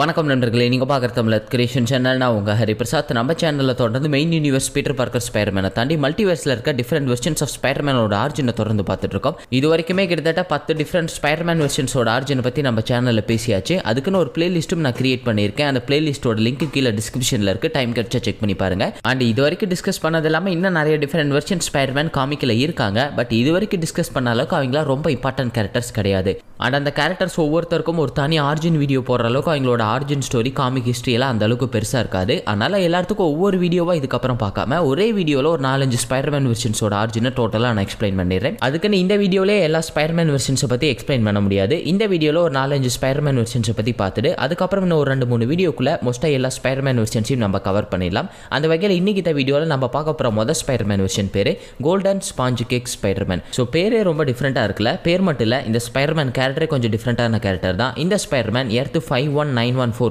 வணக்கம் நண்பர்களே, நீங்கள் பார்க்குற தமிழ் கிரியேஷன் சேனல். நான் உங்கள் ஹரிபிரசாத். நம்ம சேனலில் தொடர்ந்து மெயின் யூனிவர்ஸ் பீட்டர் பார்க்கர் ஸ்பைடர்மேனை தாண்டி மல்டிவர்ஸில் இருக்க டிஃப்ரெண்ட் வெர்ஷன்ஸ் ஆஃப் ஸ்பைடர்மேனோட ஆர்ஜினை தொடர்ந்து பார்த்துட்டு இருக்கோம். இது வரைக்குமே கிட்டத்தட்ட 10 டிஃப்ரெண்ட் ஸ்பைடர்மேன் வெர்ஷன்ஸோட ஆர்ஜினை பற்றி நம்ம சேனலில் பேசியாச்சு. அதுக்குன்னு ஒரு பிளேலிஸ்ட்டும் நான் கிரியேட் பண்ணியிருக்கேன். அந்த பிளேலிஸ்டோட லிங்க் கீழே டிஸ்கிரிப்ஷனில் இருக்குது. டைம் கிடைச்சா செக் பண்ணி பாருங்க. அண்ட் இது வரைக்கும் டிஸ்கஸ் பண்ணது இல்லாமல் இன்னும் நிறைய டிஃப்ரெண்ட் வெர்ஷன் ஸ்பைடர்மேன் காமிக்கில் இருக்காங்க. பட் இது வரைக்கும் டிஸ்கஸ் பண்ண அளவுக்கு அவங்களா ரொம்ப இம்பார்ட்டன்ட் கேரக்டர்ஸ் கிடையாது. அண்ட் அந்த கேரக்டர்ஸ் ஒவ்வொருத்தருக்கும் ஒரு தனி ஆர்ஜின் வீடியோ போடுற அளவுக்கு அவங்களோட ஆர்ஜின் ஸ்டோரி, காமிக் ஹிஸ்டரி எல்லாம் அந்த அளவுக்கு பெருசா இருக்காது. அதனால எல்லாத்துக்கும் ஒவ்வொரு வீடியோவா இதுக்கப்புறம் பார்க்காம ஒரே வீடியோல ஒரு 4-5 ஸ்பைடர்மேன் வெர்ஷன்ஸோட ஆர்ஜினை டோட்டலா நான் எக்ஸ்பிளைன் பண்ணிடுறேன். அதுக்குன்னு இந்த வீடியோலே எல்லா ஸ்பைடர்மேன் வெர்ஷன்ஸை பத்தி எக்ஸ்பிளைன் பண்ண முடியாது. இந்த வீடியோல ஒரு 4-5 ஸ்பைடர்மேன் வெர்ஷன்ஸை பத்தி பார்த்துட்டு அதுக்கப்புறம் இன்னும் ஒரு 2-3 வீடியோக்குள்ள மோஸ்டா எல்லா ஸ்பைடர்மேன் வெர்ஷன்ஸையும் நம்ம கவர் பண்ணிடலாம். அந்த வகையில் இன்னைக்கு இந்த வீடியோல நம்ம பார்க்க போற முதல் ஸ்பைடர்மேன் வெர்ஷன் பேரு golden sponge cake Spiderman. So பேரே ரொம்ப டிஃப்ரெண்டா இருக்குல்ல? பேர் மட்டும் இல்ல, இந்த ஸ்பைடர்மேன் கேரக்டரே கொஞ்சம் டிஃப்ரெண்டான கேரக்டர் தான். இந்த ஸ்பைடர்மேன் எர்த் 5114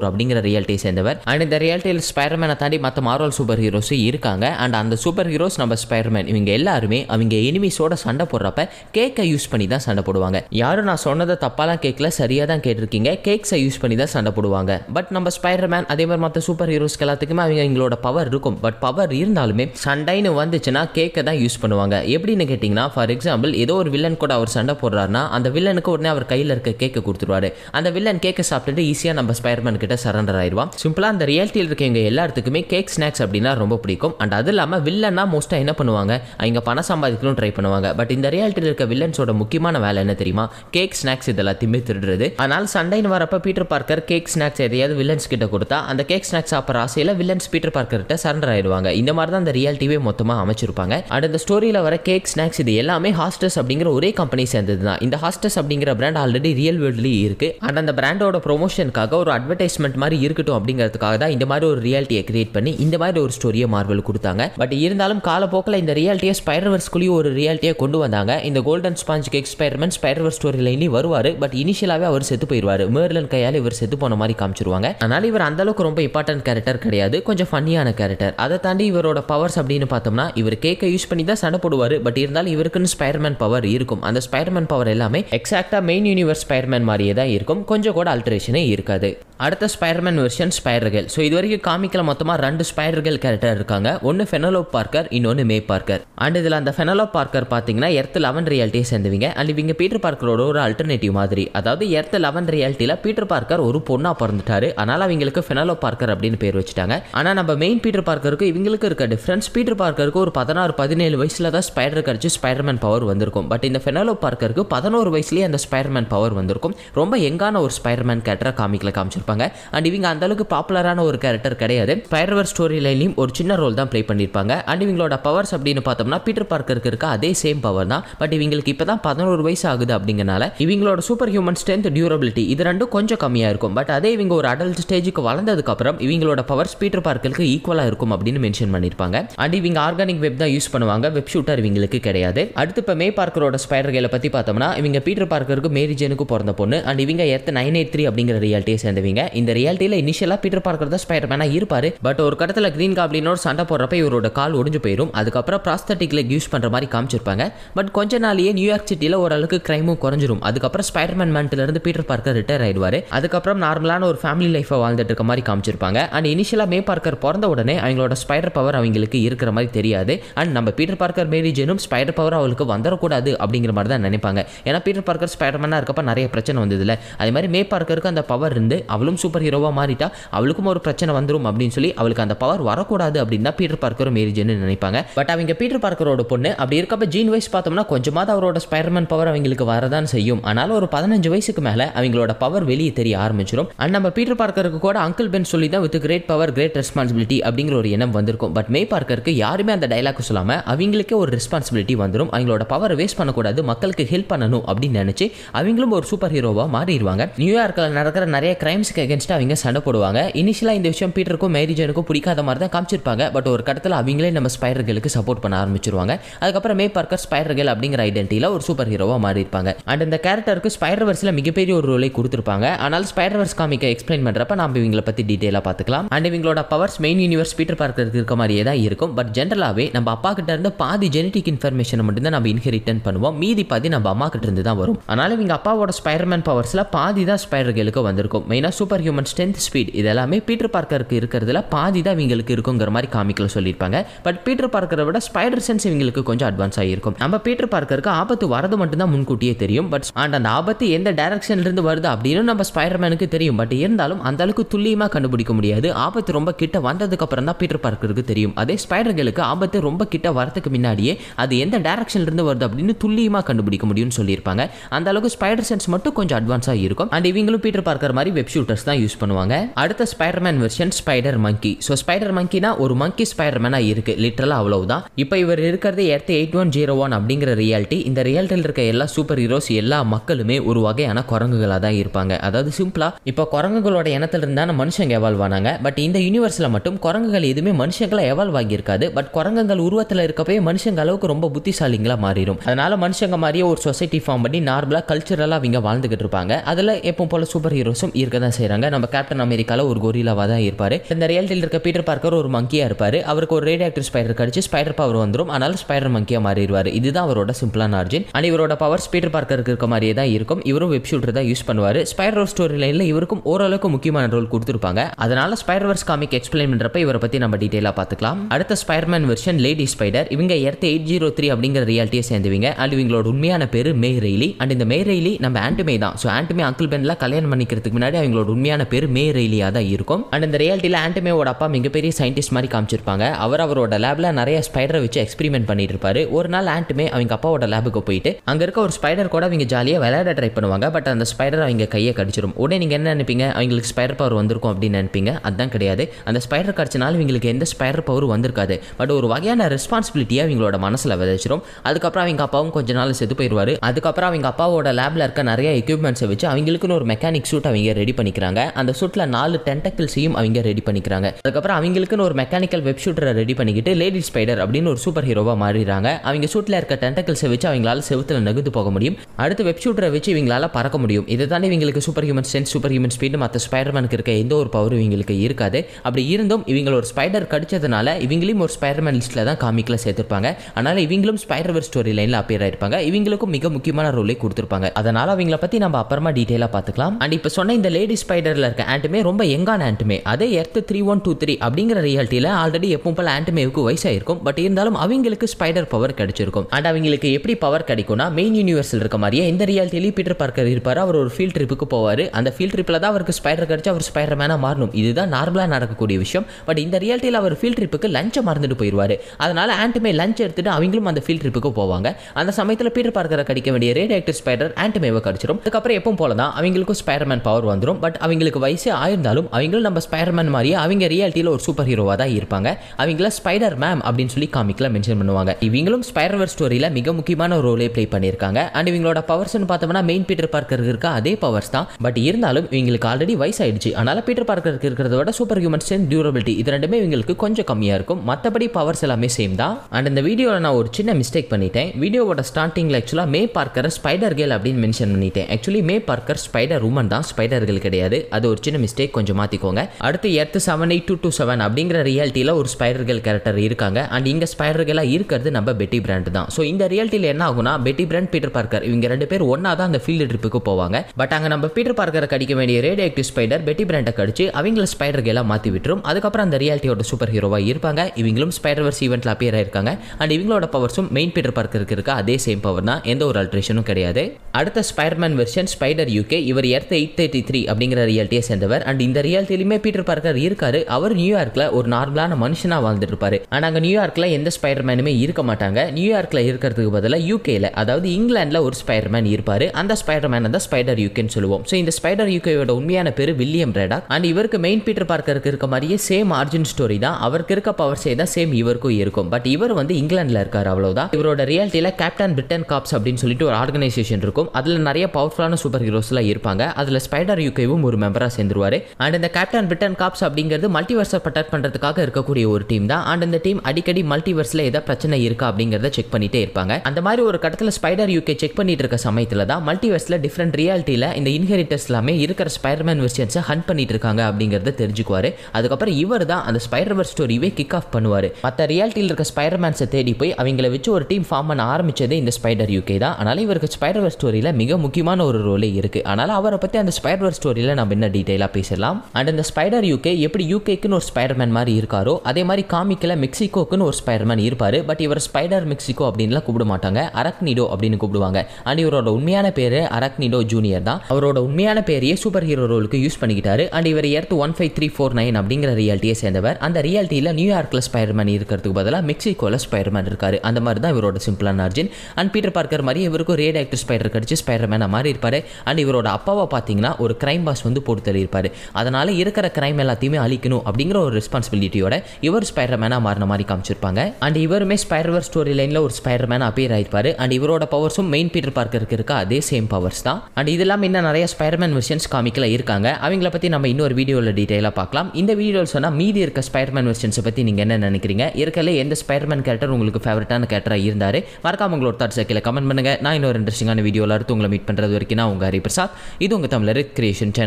அப்படிங்கிற ரியாலிட்டியை சேர்ந்தவர். அண்ட் இந்த ரியாலிட்டியில் ஸ்பைடர்மேனை தாண்டி மற்ற மார்வல் சூப்பர் ஹீரோஸ் இருக்காங்க. அண்ட் அந்த சூப்பர் ஹீரோஸ் நம்ம ஸ்பைடர்மேன் இவங்க எல்லாருமே அவங்க எனிமீஸோட சண்டை போடுறப்ப கேக்கை யூஸ் பண்ணி தான் சண்டை போடுவாங்க. யாரும் நான் சொன்னதை தப்பாலாம் கேட்கல, சரியாக தான் கேட்டிருக்கீங்க. கேக்ஸை யூஸ் பண்ணி தான் சண்டை போடுவாங்க. பட் நம்ம ஸ்பைடர்மேன் அதே மாதிரி மற்ற சூப்பர் ஹீரோஸ்க்கு எல்லாத்துக்குமே அவங்க எங்களோட பவர் இருக்கும். பட் பவர் இருந்தாலுமே சண்டைன்னு வந்துச்சுன்னா கேக்கை தான் யூஸ் பண்ணுவாங்க. எப்படின்னு கேட்டிங்கன்னா, ஃபார் எக்ஸாம்பிள் ஏதோ ஒரு வில்லன் கூட அவர் சண்டை போடுறாருன்னா அந்த வில்லனுக்கு உடனே அவர் கையில் இருக்க கேக்கை கொடுத்துருவாரு. அந்த வில்லன் கேக்கை சாப்பிட்டுட்டு ஈஸியாக நம்ம ஸ்பைடர்மேன் கிட்ட சரண்டர் ஆயிடுவான். சிம்பிளா அந்த ரியாலிட்டியில் இருக்கவங்க எல்லாத்துக்குமே கேக் ஸ்நாக்ஸ் அப்படின்னா ரொம்ப பிடிக்கும். அண்ட் அது இல்லாமல் வில்லன்னா மோஸ்டா என்ன பண்ணுவாங்க, அவங்க பணம் சம்பாதிக்கணும் ட்ரை பண்ணுவாங்க. பட் இந்த ரியாலிட்டியில் இருக்க வில்லன்ஸோட முக்கியமான வேலை என்ன தெரியுமா? கேக் ஸ்நாக்ஸ் இதெல்லாத்தையுமே திருடுறது. அதனால சண்டைன்னு வரப்ப பீட்டர் பார்க்கர் கேக் ஸ்நாக்ஸ் எதையாவது வில்லன்ஸ் கிட்ட கொடுத்தா அந்த கேக் ஸ்நாக்ஸ் சாப்பிட்ற ஆசையில வில்லன்ஸ் பீட்டர் பார்க்கர் கிட்ட சரண்டர் ஆயிடுவாங்க. இந்த மாதிரி தான் அந்த ரியாலிட்டியே மொத்தமாக அமைச்சிருப்பாங்க. அண்ட் இந்த ஸ்டோரியில வர கேக் ஸ்நாக்ஸ் இது எல்லாமே ஹாஸ்டஸ் அப்படிங்கிற ஒரே கம்பெனி சேர்ந்தது தான். இந்த ஹாஸ்டஸ் அப்படிங்கிற பிராண்ட் ஆல்ரெடி ரியல் வேர்ல்ட்லயே இருக்கு. அண்ட் அந்த பிராண்டோட ப்ரொமோஷன் ஒரு அட்வர்டைஸ்மெண்ட் மாதிரி இருக்கட்டும் அப்படிங்கிறதுக்காக தான் இந்த மாதிரி ஒரு ரியாலிட்டியை கிரியேட் பண்ணி இந்த மாதிரி ஒரு ஸ்டோரியை மார்வல் கொடுத்தாங்க. பட் இருந்தாலும் காலப்போக்கில் இந்த ரியாலிட்டியை ஸ்பைடர்வர்ஸ்குள்ளேயும் ஒரு ரியாலிட்டியை கொண்டு வந்தாங்க. இந்த golden sponge cake Spiderman Spiderverse story லைன்ல வருவார். பட் இனிஷியலாகவே அவர் செத்து போயிடுவார். மேர்லன் கையால் இவர் செத்து போன மாதிரி காமிச்சிருவாங்க. அதனால இவர் அந்த அளவுக்கு ரொம்ப இம்பார்ட்டன்ட் கேரக்டர் கிடையாது, கொஞ்சம் ஃபன்னியான கேரக்டர். அதை தாண்டி இவரோட பவர்ஸ் அப்படின்னு பார்த்தோம்னா இவர் கேக்கை யூஸ் பண்ணி தான் சண்டை போடுவார். பட் இருந்தாலும் இவருக்குன்னு ஸ்பைடர்மேன் பவர் இருக்கும். அந்த ஸ்பைடர்மேன் பவர் எல்லாமே எக்ஸாக்டா மெயின் யூனிவர்ஸ் ஸ்பைடர்மேன் மாதிரியே தான் இருக்கும், கொஞ்சம் கூட ஆல்டரேஷனே இருக்காது. அடுத்த ஸ்பைடர்மேன் வெர்ஷன் ஸ்பைடர்-கேர்ள். ஸோ இது வரைக்கும் காமிக்கில் மொத்தமாக 2 ஸ்பைடர்-கேர்ள் கேரக்டர் இருக்காங்க. ஒன்று ஃபெனலோப் பார்க்கர், இன்னொன்று மே பார்க்கர். அண்ட் இதில் அந்த ஃபெனலோப் பார்க்கர் பார்த்தீங்கன்னா எர்த் 11 ரியாலிட்டியை சேர்ந்துவீங்க. அண்ட் இவங்க பீட்டர் பார்க்கரோட ஒரு அல்டர்னேட்டிவ் மாதிரி. அதாவது எர்த் 11 ரியாலிட்டியில் பீட்டர் பார்க்கர் ஒரு பொண்ணாக பிறந்துட்டாரு. அதனால் அவங்களுக்கு ஃபெனலோப் பார்க்கர் அப்படின்னு பேர் வச்சுட்டாங்க. ஆனால் நம்ம மெயின் பீட்டர் பார்க்கருக்கு இவங்களுக்கு இருக்க டிஃப்ரென்ஸ், பீட்டர் பார்க்கருக்கு ஒரு 16-17 வயசில் தான் ஸ்பைடர் கடிச்சு ஸ்பைடர்மேன் பவர் வந்திருக்கும். பட் இந்த ஃபெனலோப் பார்க்கருக்கு 14 வயசுலேயே அந்த ஸ்பைடர்மேன் பவர் வந்திருக்கும். ரொம்ப எங்கான ஒரு ஸ்பைடர்மேன் கேரக்டரை காமிக்கல காமிச்சிருப்பாங்க. அண்ட் இவங்க அந்த அளவுக்கு பாப்புலரான ஒரு கேரக்டர் கிடையாது. ஸ்பைடர்வர்ஸ் ஸ்டோரி லைன்லயும் ஒரு சின்ன ரோல் தான் ப்ளே பண்ணியிருப்பாங்க. அண்ட் இவங்களோட பவர்ஸ் அப்படின்னு பார்த்தோம்னா பீட்டர் பார்க்கருக்கு இருக்க அதே சேம் பவர் தான். பட் இவங்களுக்கு இப்போ தான் 11 வயசு ஆகுது. அப்படிங்கனால இவங்களோட சூப்பர் ஹியூமன் ஸ்ட்ரென்த், டியூரபிலிட்டி இது ரெண்டும் கொஞ்சம் கம்மியாக இருக்கும். பட் அதே இவங்க ஒரு அடல்ட் ஸ்டேஜுக்கு வளர்ந்ததுக்கு அப்புறம் இவங்களோட பவர்ஸ் பீட்டர் பார்க்கருக்கு ஈக்குவலாக இருக்கும் அப்படின்னு மென்ஷன் பண்ணியிருப்பாங்க. அண்ட் இவங்க ஆர்கானிக் வெப் தான் யூஸ் பண்ணுவாங்க, வெப் ஷூட்டர் இவங்களுக்கு கிடையாது. அடுத்து இப்போ மே பார்க்கரோட ஸ்பைடர்-கேர்ளை பற்றி பார்த்தோம்னா இவங்க பீட்டர் பார்க்கருக்கு மேரி ஜேனுக்கு பிறந்த பொண்ணு. அண்ட் இவங்க எர்த் 983 அப்படிங்கிற ரியாலிட்டியை சேர்ந்தவங்க. இந்த ரியாலிட்டியில் இனிஷியலாக பீட்டர் பார்க்கர் தான் ஸ்பைடர்மேனாக இருப்பார். பட் ஒரு கட்டத்தில் கிரீன் காப்ளினோட சண்டை போடுறப்ப இவரோட கால் ஒடிஞ்சு போயிடும். அதுக்கப்புறம் ப்ராஸ்தட்டிக் லெக் யூஸ் பண்ணுற மாதிரி காமிச்சிருப்பாங்க. பட் கொஞ்ச நாளையே நியூயார்க் சிட்டியில் ஓரளவுக்கு கிரைமும் குறைஞ்சிரும். அதுக்கப்புறம் ஸ்பைடர்மேன் மேன்ட்டிலிருந்து பீட்டர் பார்க்கர் ரிட்டையர் ஆயிடுவார். அதுக்கப்புறம் நார்மலான ஒரு ஃபேமிலி லைஃபை வாழ்ந்துட்டு இருக்க மாதிரி காமிச்சிருப்பாங்க. அண்ட் இனிஷியலாக மே பார்க்கர் பிறந்த உடனே அவங்களோட ஸ்பைடர் பவர் அவங்களுக்கு இருக்கிற மாதிரி தெரியாது. அண்ட் நம்ம பீட்டர் பார்க்கர் மேரி ஜேனும் ஸ்பைடர் பவர் அவளுக்கு வந்துடக்கூடாது அப்படிங்கிற மாதிரி தான் நினைப்பாங்க. ஏன்னா பீட்டர் பார்க்கர் ஸ்பைடர்மேனாக இருக்கப்ப நிறைய பிரச்சனை வந்ததில்லை. அதே மாதிரி மே பார்க்கருக்கு அந்த பவர் இருந்து அவளும் சூப்பர் ஹீரோவா மாறிட்டா அவளுக்கும் ஒரு பிரச்சனை வந்துடும் அப்படின்னு சொல்லி அவளுக்கு அந்த பவர் வரக்கூடாது அப்படின்னு தான் பீட்டர் பார்க்கரும் மேரி ஜேன் நினைப்பாங்க. பட் அவங்க பீட்டர் பார்க்கரோட பொண்ணு. அப்படி இருக்கப்ப ஜீன் வைஸ் பார்த்தோம்னா கொஞ்சமாவது அவரோட ஸ்பைடர்மேன் பவர் அவங்களுக்கு வரதான் செய்யும். ஆனாலும் ஒரு 15 வயசுக்கு மேல அவங்களோட பவர் வெளியே தெரிய ஆரம்பிச்சிடும். அண்ட் நம்ம பீட்டர் பார்க்கருக்கு கூட அங்கிள் பென் சொல்லி தான் with great power great responsibility அப்படிங்கிற ஒரு எண்ணம் வந்திருக்கும். பட் மே பார்க்கருக்கு யாருமே அந்த டைலாக் சொல்லாம அவங்களுக்கே ஒரு ரெஸ்பான்சிபிலிட்டி வந்துடும். அவங்களோட பவர் வேஸ்ட் பண்ணக்கூடாது, மக்களுக்கு ஹெல்ப் பண்ணணும் அப்படின்னு நினைச்சு அவங்களும் ஒரு சூப்பர் ஹீரோவா மாறிடுவாங்க. நியூயார்க்கில் நடக்கிற நிறைய கிரைம்ஸ்க்கு அகேன்ஸ்டாக அவங்க சண்டை போடுவாங்க. இனிஷியலாக இந்த விஷயம் பீட்டருக்கும் மேரி ஜேனுக்கும் பிடிக்காத மாதிரி தான் காமிச்சிருப்பாங்க. பட் ஒரு கட்டத்தில் அவங்களே நம்ம ஸ்பைடர்-கேர்ளுக்கு சப்போர்ட் பண்ண ஆரம்பிச்சிருவாங்க. அதுக்கப்புறம் மே பார்க்கர் ஸ்பைடர்-கேர்ள் அப்படிங்கிற ஐடென்டிட்டியில் ஒரு சூப்பர் ஹீரோவாக மாறியிருப்பாங்க. அண்ட் இந்த கேரக்டருக்கு ஸ்பைடர்வர்ஸில் மிகப்பெரிய ஒரு ரோலை கொடுத்துருப்பாங்க. ஆனால் ஸ்பைடர்வர்ஸ் காமிக்க எக்ஸ்பிளைன் பண்ணுறப்ப நம்ம இவங்களை பற்றி டீட்டெயிலாக பார்த்துக்கலாம். அண்ட் இவங்களோட பவர்ஸ் மெயின் யூனிவர்ஸ் பீட்டர் பார்க்கருக்கு இருக்க மாதிரியே தான் இருக்கும். பட் ஜென்ரலாகவே நம்ம அப்பா கிட்ட இருந்து பாதி ஜெனட்டிக் இன்ஃபர்மேஷனை மட்டும்தான் நம்ம இன்ஹெரிட்டன் பண்ணுவோம், மீதி பாதி நம்ம அம்மா கிட்ட இருந்து தான் வரும். அதனால இவங்க அப்பாவோட ஸ்பைடர்மேன் பவர்ஸில் பாதி தான் ஸ்பைடர்-கேர்ளுக்கு வந்திருக்கும். மெயினாக சூப்பர் ஹியூமன் ஸ்ட்ரென்த் ஸ்பீட் இதெல்லாமே பீட்டர் பார்க்கருக்கு இருக்கிறதுல பாதி தான் இவங்களுக்கு இருக்குங்கிற மாதிரி காமிக்கில் சொல்லியிருப்பாங்க. பட் பீட்டர் பார்க்கரை விட ஸ்பைடர் சென்ஸ் இவங்களுக்கு கொஞ்சம் அட்வான்ஸ் ஆகிருக்கும். நம்ம பீட்டர் பார்க்கருக்கு ஆபத்து வரது மட்டும்தான் முன்கூட்டியே தெரியும். பட் அந்த ஆபத்து எந்த டைரக்ஷன்லேருந்து வருது அப்படின்னு நம்ம ஸ்பைடர்மேனுக்கு தெரியும். பட் இருந்தாலும் அந்த அளவுக்கு துல்லியமாக கண்டுபிடிக்க முடியாது. ஆபத்து ரொம்ப கிட்ட வந்ததுக்கு அப்புறம் தான் பீட்டர் பார்க்கருக்கு தெரியும். அதே ஸ்பைடர்களுக்கு ஆபத்து ரொம்ப கிட்ட வரதுக்கு முன்னாடியே அது எந்த டைரக்ஷன்லேருந்து வருது அப்படின்னு துல்லியமாக கண்டுபிடிக்க முடியும்னு சொல்லியிருப்பாங்க. அந்த அளவுக்கு ஸ்பைடர் சென்ஸ் மட்டும் கொஞ்சம் அட்வான்ஸாக இருக்கும். அண்ட் இவங்களும் பீட்டர் பார்க்கர் மாதிரி வெப் ஷூட்டர்ஸ் தான் யூஸ் பண்ணுவாங்க. அடுத்த ஸ்பைடர்மேன் வெர்ஷன் ஸ்பைடர் மங்கி. ஸோ ஸ்பைடர் மங்கினா ஒரு மங்கி ஸ்பைடர்மேனாக இருக்கு. லிட்டரலா அவ்வளவுதான். இப்போ இவர் இருக்கிறது எர்த் 8101 அப்படிங்கிற ரியாலிட்டி. இந்த ரியாலிட்டியில் இருக்க எல்லா சூப்பர் ஹீரோஸ் எல்லா மக்களுமே ஒரு வகையான குரங்குகளாக தான் இருப்பாங்க. அதாவது சிம்பிளா இப்போ குரங்குகளோட இனத்துல இருந்தான மனுஷங்க எவால்வ் ஆனாங்க. பட் இந்த யூனிவர்ஸ்ல மட்டும் குரங்குகள் எதுவுமே மனுஷங்களை எவால்வ் ஆகியிருக்காது. பட் குரங்குகள் உருவத்தில் இருக்கப்பே மனுஷங்க அளவுக்கு ரொம்ப புத்திசாலிங்களா மாறிடும். அதனால மனுஷங்க மாதிரியே ஒரு சொசைட்டி ஃபார்ம் பண்ணி நார்மலாக கல்ச்சரலாக அவங்க வாழ்ந்துகிட்டு இருப்பாங்க. அதில் எப்போ போல சூப்பர் ஹீரோஸும் இருக்க தான் செய்யறாங்க. நம்ம கேப்டன் அமெரிக்காவில் ஒரு கொரிலாவாக தான் இருப்பாரு. இந்த ரியாலிட்டியில் இருக்க பீட்டர் பார்க்கர் ஒரு மங்கியா இருப்பாரு. அவருக்கு ஒரு ரேடியாக்டிவ் ஸ்பைடர் கடிச்சு ஸ்பைடர் பவர் வந்துடும். அதனால ஸ்பைடர் மங்கியா மாறிடுவார். இதுதான் அவரோட சிம்பிளான ஆர்ஜின். அண்ட் இவரோட பவர் பீட்டர் பார்க்கருக்கு இருக்க மாதிரியே தான் இருக்கும். இவரும் வெப் ஷூட்டர் தான் யூஸ் பண்ணுவார். ஸ்பைடர் ஸ்டோரி லைனில் இவருக்கும் ஓரளவுக்கு முக்கியமான ரோல் கொடுத்துருப்பாங்க. அதனால ஸ்பைடர்வர்ஸ் காமிக் எக்ஸ்பிளைன் பண்ணுறப்ப இவரை பற்றி நம்ம டீட்டெயிலாக பார்த்துக்கலாம். அடுத்த ஸ்பைடர்மேன் வெர்ஷன் லேடி ஸ்பைடர். இவங்க எர்த் 803 அப்படிங்கிற ரியாலிட்டியை சேர்ந்துவிங்க. அண்ட் இவங்களோட உண்மையான பேர் மே ரெய்லி. அண்ட் இந்த மே ரெய்லி நம்ம ஆண்டமே தான். ஸோ ஆண்டமே அங்கிள் பென்லாம் கல்யாணம் பண்ணிக்கிறதுக்கு முன்னாடி அவங்களோட உண்மையான பேர் மே ரெய்லியாக தான் இருக்கும். அண்ட் இந்த ரியாலிட்டியில் ஆண்டமேவோட அப்பா மிகப்பெரிய சயின்டிஸ்ட் மாதிரி காமிச்சிருப்பாங்க. அவர் அவரோட லேபில் நிறைய ஸ்பைடரை வச்சு எக்ஸ்பெரிமெண்ட் பண்ணிட்டு இருப்பாரு. ஒரு நாள் ஆண்டமே அவங்க அப்பாவோட லேபுக்கு போயிட்டு அங்கே இருக்க ஒரு ஸ்பைடர் கூட அவங்க ஜாலியாக விளையாட ட்ரை பண்ணுவாங்க. பட் அந்த ஸ்பைடர் அவங்க கையை கடிச்சிடும். உடனே நீங்கள் என்ன நினைப்பீங்க, அவங்களுக்கு ஸ்பைடர் பவர் வந்திருக்கும் அப்படின்னு நினைப்பீங்க. அதுதான் கிடையாது. அந்த ஸ்பைடர் கடிச்சனால இவங்களுக்கு எந்த ஸ்பைடர் பவர் வந்திருக்காது. பட் ஒரு வகையான ரெஸ்பான்சிபிலிட்டியாக அவங்களோட மனசில் விதைச்சிடும். அதுக்கப்புறம் அவங்க அப்பாவும் கொஞ்ச நாள் செத்து போயிடுவார். அதுக்கப்புறம் அவங்க அப்பாவோட லேபில் இருக்க நிறைய எக்யூப்மெண்ட்ஸை வச்சு அவங்களுக்குன்னு ஒரு மெக்கானிக் சூட் அவங்க ரெடி பண்ணிக்கிறாங்க. அந்த சூட்டில் 4 டென்டக்கிள்ஸையும் அவங்க ரெடி பண்ணிக்கிறாங்க. அதுக்கப்புறம் அவங்களுக்குன்னு ஒரு மெக்கானிக்கல் வெப் ஷூட்டரை ரெடி பண்ணிக்கிட்டு லேடி ஸ்பைடர் அப்படின்னு ஒரு சூப்பர் ஹீரோவாக மாறிடுறாங்க. அவங்க சூட்டில் இருக்க டென்டக்கிள்ஸை வச்சு அவங்களால செவுத்தில் நகுந்து போக முடியும். அடுத்து வெப் ஷூட்டரை வச்சு இவங்களால பறக்க முடியும். இதை தாண்டி இவங்களுக்கு super human strength, super human speed, மற்ற ஸ்பைடர்மேனுக்கு இருக்க எந்த ஒரு பவரும் இவங்களுக்கு இருக்காது. அப்படி இருந்தும் இவங்களோட ஸ்பைடர் கடிச்சதுனால இவங்களையும் ஒரு ஸ்பைடர்மேன் லிஸ்ட்டில் தான் காமிக்கில் சேர்த்துருப்பாங்க. அதனால இவங்களும் ஸ்பைடர்வர் ஸ்டோரி லைனில் அப்பியர் ஆயிருப்பாங்க. இவங்களுக்கும் மிக முக்கியமான ரோலே கொடுத்துருப்பாங்க. அதனால அவங்கள பற்றி நம்ம அப்புறமா டீட்டெயிலாக பார்த்துக்கலாம். அண்ட் இப்போ சொன்ன இந்த லேடி ஸ்பைடரில் இருக்க ஆண்டமே ரொம்ப எங்கான ஆண்டமே. அதே எர்த் 3123 அப்படிங்கிற ரியாலிட்டியில் ஆல்ரெடி எப்பவும் போல ஆண்டமேவுக்கு வயசாயிருக்கும். பட் இருந்தாலும் அவங்களுக்கு ஸ்பைடர் பவர் கிடைச்சிருக்கும். அண்ட் அவங்களுக்கு எப்படி பவர் கிடைக்கும்னா மெயின் யூனிவர்ஸில் இருக்க மாதிரியே இந்த ரியாலிட்டிலேயே பீட்டர் பார்க்கர் இருப்பார். அவர் ஒரு ஃபீல்ட் ட்ரிப்புக்கு போவார். அந்த ஃபீல்ட் ட்ரிப்பில் தான் அவருக்கு ஸ்பைடர் கடிச்சு அவர் ஸ்பைடர்மேனாக மாறணும். இதுதான் நார்மலாக நடக்கக்கூடிய விஷயம். பட் இந்த ரியாலிட்டியில் அவர் ஃபீல்ட் ட்ரிப்புக்கு லஞ்சை மறந்துட்டு போயிடுவார். அதனால் ஆண்டமே லஞ்ச் எடுத்துட்டு அவங்களும் அந்த ஃபீல்ட் ட்ரிப்புக்கு போவாங்க. அந்த சமயத்தில் பீட்டர் பார்க்கரை கடிக்க வேண்டிய ரேடியாக்டிவ் ஸ்பைடர் ஆண்டமேவை கடிச்சிடும். அதுக்கப்புறம் எப்பவும் போல தான் அவங்களுக்கும் ஸ்பைடர்மேன் பவர் வந்துடும். பட் அவங்களுக்கு வயசு ஆயிருந்தாலும் அவங்களும் நம்ம ஸ்பைடர்மேன் மாதிரியே அவங்க ரியாலிட்டியில் ஒரு சூப்பர் ஹீரோவாக தான் இருப்பாங்க. அவங்கள ஸ்பைடர் மேம் அப்படின்னு சொல்லி காமிக்கில் மென்ஷன் பண்ணுவாங்க. இவங்களும் ஸ்பைடர்வர் ஸ்டோரியில் மிக முக்கியமான ரோலே பிளே பண்ணியிருக்காங்க. அண்ட் இவங்களோட பவர்ஸ்னு பார்த்தோம்னா மெயின் பீட்டர் பார்க்கருக்கு இருக்க அதே பவர்ஸ் தான். பட் இருந்தாலும் இவங்களுக்கு ஆல்ரெடி வயசாயிடுச்சு. அதனால பீட்டர் பார்க்கருக்கு இருக்கிறத விட சூப்பர் ஹியூமன் ஸ்ட்ரென்த், டியூரபிலிட்டி இது ரெண்டுமே இவங்களுக்கு கொஞ்சம் கம்மியாக இருக்கும். மற்றபடி பவர்ஸ் எல்லாமே சேம் தான். அண்ட் இந்த வீடியோவில் நான் ஒரு சின்ன மிஸ்டேக் பண்ணிட்டேன். வீடியோவோட ஸ்டார்டிங்கில் ஆக்சுவலாக மே பார்க்கரை ஸ்பைடர் கேர்ள் அப்படின்னு மென்ஷன் பண்ணிட்டேன். Actually May Parker spider woman தான், ஸ்பைடர் கேர்ள் கிடையாது. அது ஒரு சின்ன மிஸ்டேக், கொஞ்சம் மாற்றிக்கோங்க. அடுத்து எர்த் 78227 அப்படிங்கிற ரியாலிட்டியில் ஒரு ஸ்பைடர் கேர்ள் கேரக்டர் இருக்காங்க. அண்ட் இங்கே ஸ்பைடர் கேர்ளாக இருக்கிறது நம்ம பெட்டி பிராண்ட் தான். ஸோ இந்த ரியாலிட்டியில் என்ன ஆகும்னா பெட்டி பிராண்ட், பீட்டர் பார்க்கர் இவங்க ரெண்டு பேர் ஒன்னா தான் அந்த ஃபீல்டு ட்ரிப்புக்கு போவாங்க. பட் அங்கே நம்ம பீட்டர் பார்க்கரை கடிக்க வேண்டிய ரேடியாக்டிவ் ஸ்பைடர் பெட்டி பிராண்டை கடிச்சு அவங்கள ஸ்பைடர் கேர்ளாக மாற்றி விட்டுரும். அதுக்கப்புறம் அந்த ரியாலிட்டியோட சூப்பர் ஹீரோவாக இருப்பாங்க. இவங்களும் ஸ்பைடர்வர்ஸ் ஈவெண்ட்டில் அப்பியர் ஆயிருக்காங்க. அண்ட் இவங்களோட பவர்ஸும் மெயின் பீட்டர் பார்க்கருக்கு இருக்க அதே சேம் பவர் தான். எந்த ஒரு அல்ட்ரேஷனும் கிடையாது. அடுத்த ஸ்பைடர்மேன் வெர்ஷன் ஸ்பைடர் UK. இவர் எர்த் 833 அப்படிங்கிற ரியாலிட்டியை சேர்ந்தவர். அண்ட் இந்த ரியாலிட்டியிலுமே பீட்டர் பார்க்கர் இருக்காரு. அவர் நியூயார்க்கில் ஒரு நார்மலான மனுஷனாக வாழ்ந்துட்டு இருப்பாரு. ஆனால் அங்கே நியூயார்க்கில் எந்த ஸ்பைடர்மேனுமே இருக்க மாட்டாங்க. நியூயார்க்கில் இருக்கிறதுக்கு பதிலாக UKல, அதாவது இங்கிலாண்டில் ஒரு ஸ்பைடர்மேன் இருப்பார். அந்த ஸ்பைடர்மேனை தான் ஸ்பைடர் UKன்னு சொல்லுவோம். ஸோ இந்த ஸ்பைடர் UKயோட உண்மையான பேர் வில்லியம் ரெடாக். அண்ட் இவருக்கு மெயின் பீட்டர் பார்க்கருக்கு இருக்க மாதிரியே சேம் ஆர்ஜின் ஸ்டோரி தான். அவருக்கு இருக்க பவர்ஸே தான் சேம் இவருக்கும் இருக்கும். பட் இவர் வந்து இங்கிலாண்டில் இருக்கார், அவ்வளோதான். இவரோட ரியாலிட்டியில் கேப்டன் பிரிட்டன் காப்ஸ் அப்படின்னு சொல்லிட்டு ஒரு ஆர்கனைசேஷன் இருக்கும். அதில் நிறைய பவர்ஃபுல்லான சூப்பர் ஹீரோஸ்லாம் இருப்பாங்க. அதில் ஸ்பைடர் UKவும் ஒரு மெம்பராக சேர்ந்துருவார். அண்ட் இந்த கேப்டன் பிரிட்டன் காப்ஸ் அப்படிங்கிறது மல்டிவர்ஸை ப்ரொடெக்ட் பண்ணுறதுக்காக இருக்கக்கூடிய ஒரு டீம் தான். அண்ட் இந்த டீம் அடிக்கடி மல்டிவர்ஸில் ஏதாவது பிரச்சனை இருக்கா அப்படிங்கிறத செக் பண்ணிட்டே இருப்பாங்க. அந்த மாதிரி ஒரு கட்டத்தில் ஸ்பைடர் UK செக் பண்ணிட்டு இருக்க சமயத்தில் தான் மல்டிவர்ஸில் டிஃப்ரெண்ட் ரியாலிட்டியில் இந்த இன்ஹெரிட்டர்ஸ் எல்லாமே இருக்கிற ஸ்பைடர்மேன் வெர்ஷன்ஸை ஹண்ட் பண்ணிட்டு இருக்காங்க அப்படிங்கிறத தெரிஞ்சுக்குவார். அதுக்கப்புறம் இவர் தான் அந்த ஸ்பைடர்வர்ஸ் ஸ்டோரியே கிக் ஆஃப் பண்ணுவார். மற்ற ரியாலிட்டியில் இருக்க ஸ்பைடர்மேன்ஸை தேடி போய் அவங்கள வச்சு ஒரு டீம் ஃபார்ம் பண்ண ஆரம்பிச்சது இந்த ஸ்பைடர் UK தான். அதனால இவருக்கு ஸ்பைடர்வர்ஸ் ஸ்டோரியில் மிக முக்கியமான ஒரு ரோலே இருக்குது. அதனால் அவரை பற்றி அந்த ஸ்பைடர்வர்ஸ் ஸ்டோரியில் பற்றில நம்ம என்ன டீடைலாக பேசலாம். அண்ட் இந்த ஸ்பைடர் யூகே எப்படி யூகேக்குன்னு ஒரு ஸ்பைடர்மேன் மாதிரி இருக்காரோ அதே மாதிரி காமிக்கில் மெக்சிகோக்குன்னு ஒரு ஸ்பைடர்மேன் இருப்பார். பட் இவர் ஸ்பைடர் மெக்சிகோ அப்படின்லாம் கூப்பிட மாட்டாங்க, அரக்னிடோ அப்படின்னு கூப்பிடுவாங்க. அண்ட் இவரோட உண்மையான பேர் அரக்னிடோ ஜூனியர் தான். அவரோட உண்மையான பேரையே சூப்பர் ஹீரோ ரோலுக்கு யூஸ் பண்ணிக்கிட்டாரு. அண்ட் இவர் எர்த் 15349 அப்படிங்கிற ரியாலிட்டியை சேர்ந்தவர். அந்த ரியாலிட்டியில் நியூயார்க்கில் ஸ்பைடர்மேன் இருக்கிறதுக்கு பதிலாக மெக்சிகோவில் ஸ்பைடர்மேன் இருக்காரு. அந்த மாதிரி தான் இவரோட சிம்பிளான அர்ஜின். அண்ட் பீட்டர் பார்க்கர் மாதிரி இவருக்கும் ரேடியாக்டிவ் ஸ்பைடர் கடிச்சு ஸ்பைடர்மேன் மாதிரி இருப்பார். அண்ட் இவரோட அப்பாவை பார்த்தீங்கன்னா ஒரு கிரைம் பாஸ் வந்து போட்டு தள்ளியிருப்பார். அதனால இருக்கிற கிரைம் எல்லாத்தையுமே அழிக்கணும் அப்படிங்கிற ஒரு ரெஸ்பான்சிபிலிட்டியோட இவர் ஸ்பைடர்மேனாக மாறின மாதிரி காமிச்சிருப்பாங்க. அண்ட் இவருமே ஸ்பைடர்வர் ஸ்டோரி லைனில் ஒரு ஸ்பைடர்மேன் அப்பியர் ஆயிருப்பார். அண்ட் இவரோட பவர்ஸும் மெயின் பீட்டர் பார்க்கருக்கு இருக்க அதே சேம் பவர்ஸ் தான். அண்ட் இதெல்லாம் இன்னும் நிறைய ஸ்பைடர்மேன் வெர்ஷன்ஸ் காமிக்கில் இருக்காங்க. அவங்கள பற்றி நம்ம இன்னொரு வீடியோவில் டீட்டெயிலாக பார்க்கலாம். இந்த வீடியோவில் சொன்னால் மீதி இருக்க ஸ்பைடர்மேன் வெர்ஷன்ஸை பற்றி நீங்கள் என்ன நினைக்கிறீங்க? இருக்கலே எந்த ஸ்பைடர்மேன் கேரக்டர் உங்களுக்கு ஃபேவரட்டான கேரக்டராக இருந்தார்? மறக்காம உங்களோட தாட்ஸை கீழே கமெண்ட் பண்ணுங்கள். நான் இன்னொரு இன்ட்ரெஸ்டிங்கான வீடியோவில் அடுத்து உங்களை மீட் பண்ணுறது வரைக்கும் நான் உங்கள் ஹரிபிரசாத். இது உங்கள் தமிழர் கிரியேஷன்